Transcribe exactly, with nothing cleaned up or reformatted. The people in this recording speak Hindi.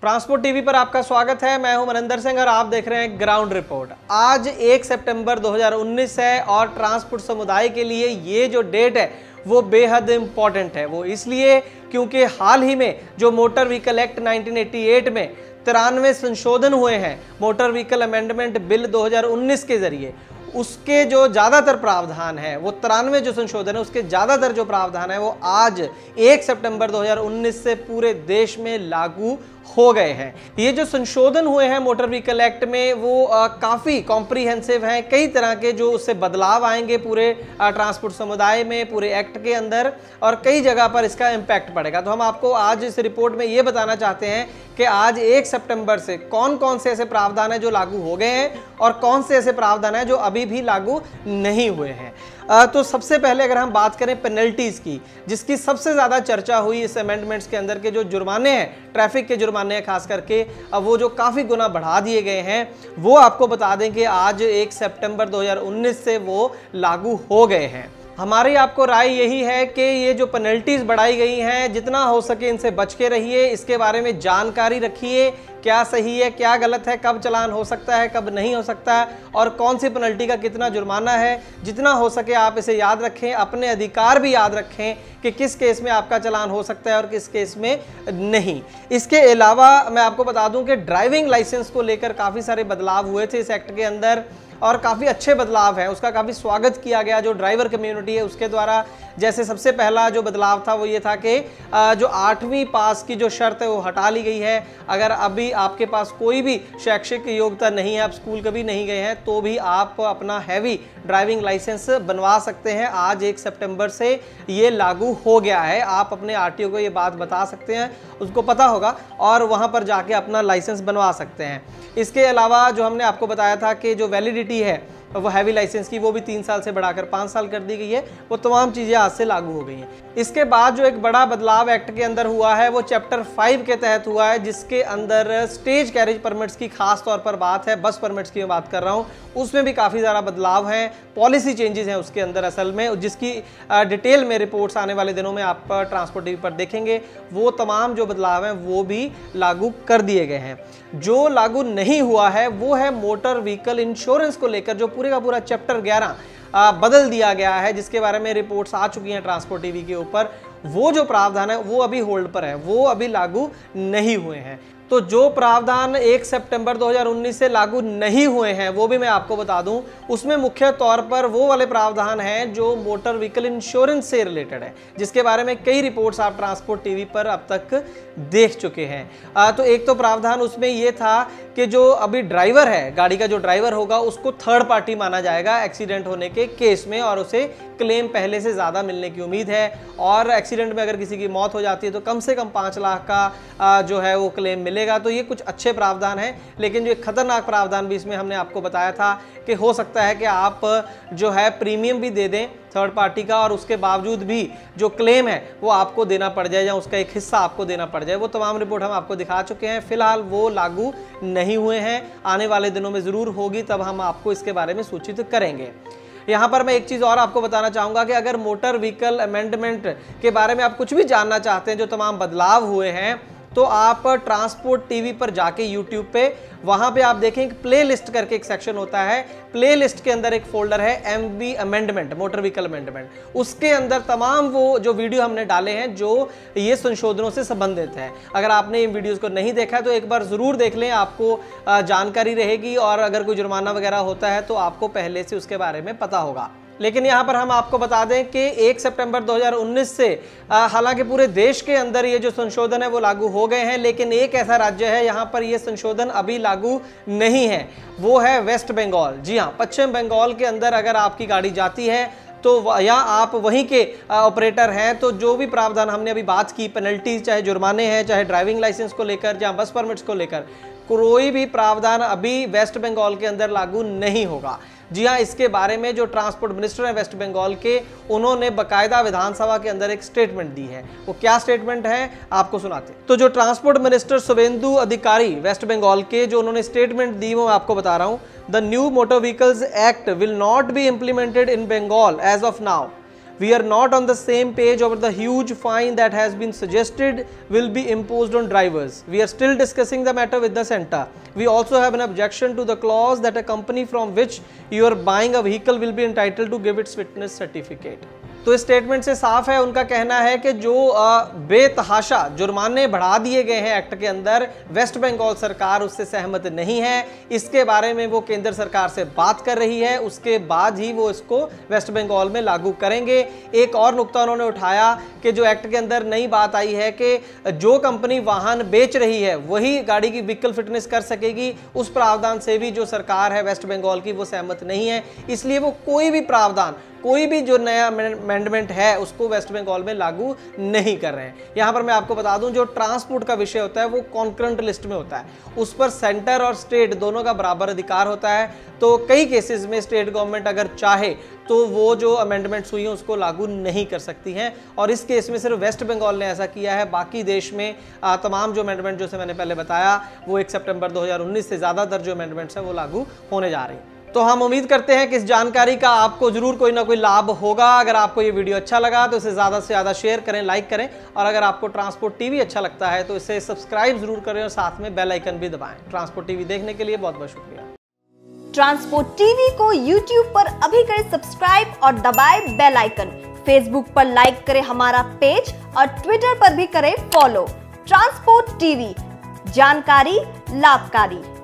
ट्रांसपोर्ट टीवी पर आपका स्वागत है। मैं हूं मरेंदर सिंह और आप देख रहे हैं ग्राउंड रिपोर्ट। आज एक सितंबर दो हज़ार उन्नीस है और ट्रांसपोर्ट समुदाय के लिए ये जो डेट है वो बेहद इम्पॉर्टेंट है। वो इसलिए क्योंकि हाल ही में जो motor vehicle act nineteen eighty eight में तिरानवे संशोधन हुए हैं मोटर व्हीकल अमेंडमेंट बिल दो हज़ार उन्नीस के जरिए, उसके जो ज़्यादातर प्रावधान हैं वो तिरानवे जो संशोधन है उसके ज़्यादातर जो प्रावधान है वो आज एक सितंबर दो हज़ार उन्नीस से पूरे देश में लागू हो गए हैं। ये जो संशोधन हुए हैं मोटर व्हीकल एक्ट में वो काफ़ी कॉम्प्रीहेंसिव हैं। कई तरह के जो उससे बदलाव आएंगे पूरे ट्रांसपोर्ट समुदाय में, पूरे एक्ट के अंदर, और कई जगह पर इसका इम्पैक्ट पड़ेगा। तो हम आपको आज इस रिपोर्ट में ये बताना चाहते हैं कि आज एक सितंबर से कौन कौन से ऐसे प्रावधान हैं जो लागू हो गए हैं और कौन से ऐसे प्रावधान हैं जो अभी भी लागू नहीं हुए हैं। तो सबसे पहले अगर हम बात करें पेनल्टीज़ की, जिसकी सबसे ज़्यादा चर्चा हुई इस अमेंडमेंट्स के अंदर, के जो जुर्माने हैं, ट्रैफिक के जुर्माने हैं खास करके, वो जो काफ़ी गुना बढ़ा दिए गए हैं, वो आपको बता दें कि आज एक सितंबर दो हज़ार उन्नीस से वो लागू हो गए हैं। हमारी आपको राय यही है कि ये जो पेनल्टीज़ बढ़ाई गई हैं जितना हो सके इनसे बच के रहिए, इसके बारे में जानकारी रखिए, क्या सही है क्या गलत है, कब चलान हो सकता है कब नहीं हो सकता है और कौन सी पेनल्टी का कितना जुर्माना है। जितना हो सके आप इसे याद रखें, अपने अधिकार भी याद रखें कि किस केस में आपका चलान हो सकता है और किस केस में नहीं। इसके अलावा मैं आपको बता दूं कि ड्राइविंग लाइसेंस को लेकर काफ़ी सारे बदलाव हुए थे इस एक्ट के अंदर और काफ़ी अच्छे बदलाव हैं, उसका काफ़ी स्वागत किया गया जो ड्राइवर कम्युनिटी है उसके द्वारा। जैसे सबसे पहला जो बदलाव था वो ये था कि जो आठवीं पास की जो शर्त है वो हटा ली गई है। अगर अभी आपके पास कोई भी शैक्षिक योग्यता नहीं है, आप स्कूल कभी नहीं गए हैं, तो भी आप अपना हैवी ड्राइविंग लाइसेंस बनवा सकते हैं। आज एक सितंबर से ये लागू हो गया है। आप अपने आरटीओ को ये बात बता सकते हैं, उसको पता होगा, और वहाँ पर जाके अपना लाइसेंस बनवा सकते हैं। इसके अलावा जो हमने आपको बताया था कि जो वैलिडिटी है वो हैवी लाइसेंस की, वो भी तीन साल से बढ़ाकर पाँच साल कर दी गई है। वो तमाम चीज़ें आज से लागू हो गई हैं। इसके बाद जो एक बड़ा बदलाव एक्ट के अंदर हुआ है वो चैप्टर फाइव के तहत हुआ है, जिसके अंदर स्टेज कैरेज परमिट्स की खास तौर पर बात है, बस परमिट्स की मैं बात कर रहा हूँ। उसमें भी काफ़ी सारा बदलाव हैं, पॉलिसी चेंजेस हैं उसके अंदर असल में, जिसकी डिटेल में रिपोर्ट्स आने वाले दिनों में आप ट्रांसपोर्ट टीवी पर देखेंगे। वो तमाम जो बदलाव हैं वो भी लागू कर दिए गए हैं। जो लागू नहीं हुआ है वो है मोटर व्हीकल इंश्योरेंस को लेकर जो पूरे का पूरा चैप्टर ग्यारह बदल दिया गया है, जिसके बारे में रिपोर्ट्स आ चुकी हैं ट्रांसपोर्ट टीवी के ऊपर। वो जो प्रावधान है वो अभी होल्ड पर है, वो अभी लागू नहीं हुए हैं। तो जो प्रावधान एक सितंबर दो हज़ार उन्नीस से लागू नहीं हुए हैं वो भी मैं आपको बता दूं। उसमें मुख्य तौर पर वो वाले प्रावधान हैं जो मोटर व्हीकल इंश्योरेंस से रिलेटेड है, जिसके बारे में कई रिपोर्ट्स आप ट्रांसपोर्ट टीवी पर अब तक देख चुके हैं। आ, तो एक तो प्रावधान उसमें ये था कि जो अभी ड्राइवर है, गाड़ी का जो ड्राइवर होगा, उसको थर्ड पार्टी माना जाएगा एक्सीडेंट होने के केस में, और उसे क्लेम पहले से ज़्यादा मिलने की उम्मीद है। और एक्सीडेंट में अगर किसी की मौत हो जाती है तो कम से कम पाँच लाख का जो है वो क्लेम मिले। तो ये कुछ अच्छे प्रावधान है, लेकिन जो एक खतरनाक प्रावधान भी इसमें हमने आपको बताया था कि हो सकता है कि आप जो है प्रीमियम भी दे दें थर्ड पार्टी का और उसके बावजूद भी जो क्लेम है वो आपको देना पड़ जाए या उसका एक हिस्सा आपको देना पड़ जाए। वो तमाम रिपोर्ट हम आपको दिखा चुके हैं। फिलहाल वो लागू नहीं हुए हैं, आने वाले दिनों में ज़रूर होगी, तब हम आपको इसके बारे में सूचित करेंगे। यहाँ पर मैं एक चीज़ और आपको बताना चाहूँगा कि अगर मोटर व्हीकल अमेंडमेंट के बारे में आप कुछ भी जानना चाहते हैं, जो तमाम बदलाव हुए हैं, तो आप ट्रांसपोर्ट टीवी पर जाके यूट्यूब पे, वहाँ पे आप देखें एक प्ले लिस्ट करके एक सेक्शन होता है। प्ले लिस्ट के अंदर एक फोल्डर है M B amendment, motor vehicle amendment, उसके अंदर तमाम वो जो वीडियो हमने डाले हैं जो ये संशोधनों से संबंधित हैं। अगर आपने इन वीडियोस को नहीं देखा है तो एक बार ज़रूर देख लें, आपको जानकारी रहेगी और अगर कोई जुर्माना वगैरह होता है तो आपको पहले से उसके बारे में पता होगा। लेकिन यहाँ पर हम आपको बता दें कि एक सितंबर दो हज़ार उन्नीस से हालांकि पूरे देश के अंदर ये जो संशोधन है वो लागू हो गए हैं, लेकिन एक ऐसा राज्य है यहाँ पर ये संशोधन अभी लागू नहीं है, वो है वेस्ट बंगाल। जी हाँ, पश्चिम बंगाल के अंदर अगर आपकी गाड़ी जाती है तो या आप वहीं के ऑपरेटर हैं तो जो भी प्रावधान हमने अभी बात की, पेनल्टी चाहे जुर्माने हैं, चाहे ड्राइविंग लाइसेंस को लेकर, या बस परमिट्स को लेकर, कोई भी प्रावधान अभी वेस्ट बंगाल के अंदर लागू नहीं होगा। जी हाँ, इसके बारे में जो ट्रांसपोर्ट मिनिस्टर हैं वेस्ट बंगाल के, उन्होंने बकायदा विधानसभा के अंदर एक स्टेटमेंट दी है। वो क्या स्टेटमेंट है आपको सुनाते हैं। तो जो ट्रांसपोर्ट मिनिस्टर सुबेन्दु अधिकारी वेस्ट बंगाल के, जो उन्होंने स्टेटमेंट दी वो मैं आपको बता रहा हूँ। The new motor vehicles act will not be implemented in Bengal as of now We are not on the same page over the huge fine that has been suggested will be imposed on drivers. We are still discussing the matter with the Centre. We also have an objection to the clause that a company from which you are buying a vehicle will be entitled to give its fitness certificate. तो इस स्टेटमेंट से साफ है, उनका कहना है कि जो बेतहाशा जुर्माने बढ़ा दिए गए हैं एक्ट के अंदर, वेस्ट बंगाल सरकार उससे सहमत नहीं है। इसके बारे में वो केंद्र सरकार से बात कर रही है, उसके बाद ही वो इसको वेस्ट बंगाल में लागू करेंगे। एक और नुक्ता उन्होंने उठाया कि जो एक्ट के अंदर नई बात आई है कि जो कंपनी वाहन बेच रही है वही गाड़ी की व्हीकल फिटनेस कर सकेगी, उस प्रावधान से भी जो सरकार है वेस्ट बंगाल की वो सहमत नहीं है। इसलिए वो कोई भी प्रावधान, कोई भी जो नया अमेंडमेंट है उसको वेस्ट बंगाल में लागू नहीं कर रहे हैं। यहाँ पर मैं आपको बता दूं, जो ट्रांसपोर्ट का विषय होता है वो कॉन्करेंट लिस्ट में होता है, उस पर सेंटर और स्टेट दोनों का बराबर अधिकार होता है। तो कई केसेस में स्टेट गवर्नमेंट अगर चाहे तो वो जो अमेंडमेंट्स हुई हैं उसको लागू नहीं कर सकती हैं, और इस केस में सिर्फ वेस्ट बंगाल ने ऐसा किया है। बाकी देश में आ, तमाम जो अमेंडमेंट जो से मैंने पहले बताया वो एक सितंबर दो हज़ार उन्नीस से ज़्यादातर जो अमेंडमेंट्स हैं वो लागू होने जा रहे हैं। तो हम उम्मीद करते हैं कि इस जानकारी का आपको ज़रूर कोई ना कोई लाभ होगा। अगर आपको ये वीडियो अच्छा लगा तो इसे ज़्यादा से ज़्यादा शेयर करें, लाइक करें, और अगर आपको ट्रांसपोर्ट टीवी अच्छा लगता है तो इसे सब्सक्राइब ज़रूर करें और साथ में बेल आइकन भी दबाएं। ट्रांसपोर्ट टीवी देखने के लिए बहुत बहुत शुक्रिया। ट्रांसपोर्ट टीवी को यूट्यूब पर अभी करें सब्सक्राइब और दबाए बेल आइकन। फेसबुक पर लाइक करें हमारा पेज और ट्विटर पर भी करें फॉलो। ट्रांसपोर्ट टीवी, जानकारी लाभकारी।